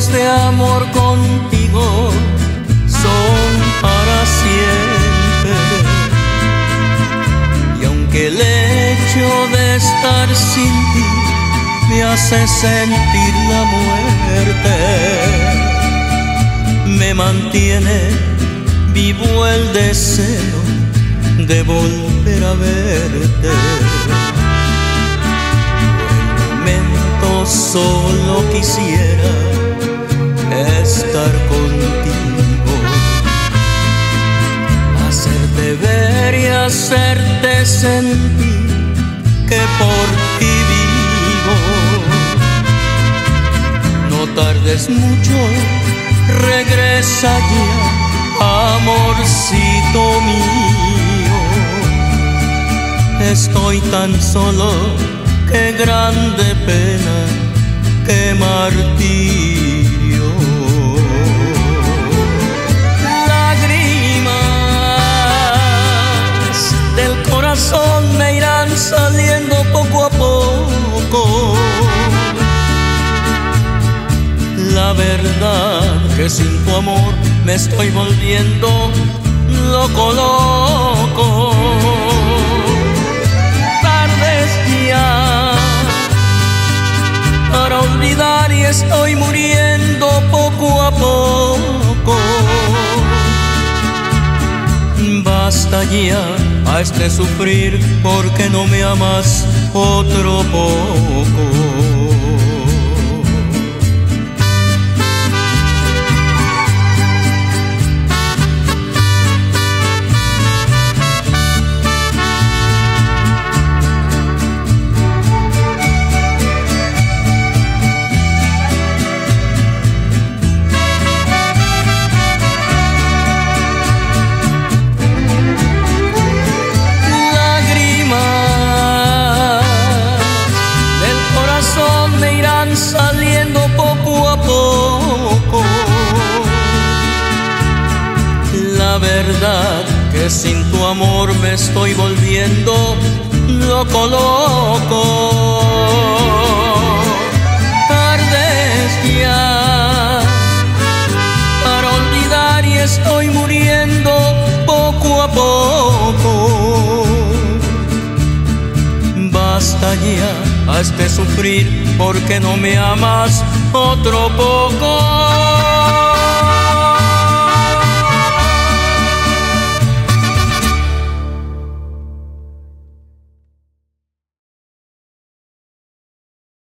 llenos de amor contigo son para siempre. Y aunque el hecho de estar sin ti me hace sentir la muerte, me mantiene vivo el deseo de volver a verte. Por el momento solo quisiera estar contigo, hacerte ver y hacerte sentir que por ti vivo. No tardes mucho, regresa ya, amorcito mío. Estoy tan solo, qué grande pena, qué martirio. Lágrimas del corazón me irán saliendo poco a poco. La verdad que sin tu amor me estoy volviendo loco, loco. Para olvidar y estoy muriendo poco a poco. Basta ya a este sufrir porque no me amas otro poco. Saliendo poco a poco. La verdad que sin tu amor me estoy volviendo loco, loco. Tardes ya para olvidar y estoy muriendo poco a poco. Basta ya a este sufrir porque no me amas otro poco.